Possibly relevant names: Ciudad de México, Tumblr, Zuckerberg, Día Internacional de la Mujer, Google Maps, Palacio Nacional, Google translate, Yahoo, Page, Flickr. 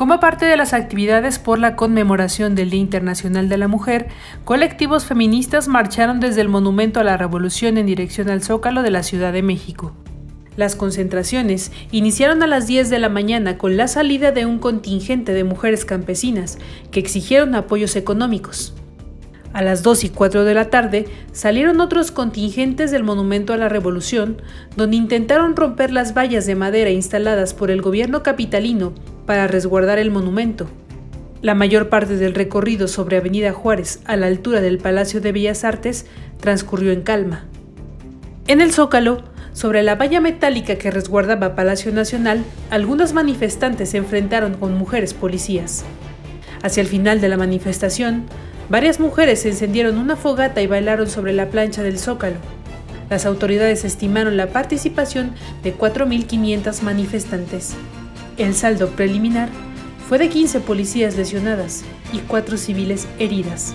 Como parte de las actividades por la conmemoración del Día Internacional de la Mujer, colectivos feministas marcharon desde el Monumento a la Revolución en dirección al Zócalo de la Ciudad de México. Las concentraciones iniciaron a las 10 de la mañana con la salida de un contingente de mujeres campesinas que exigieron apoyos económicos. A las 2 y 4 de la tarde salieron otros contingentes del Monumento a la Revolución, donde intentaron romper las vallas de madera instaladas por el gobierno capitalino para resguardar el monumento. La mayor parte del recorrido sobre Avenida Juárez, a la altura del Palacio de Bellas Artes, transcurrió en calma. En el Zócalo, sobre la valla metálica que resguardaba Palacio Nacional, algunos manifestantes se enfrentaron con mujeres policías. Hacia el final de la manifestación, varias mujeres encendieron una fogata y bailaron sobre la plancha del Zócalo. Las autoridades estimaron la participación de 4.500 manifestantes. El saldo preliminar fue de 15 policías lesionadas y 4 civiles heridas.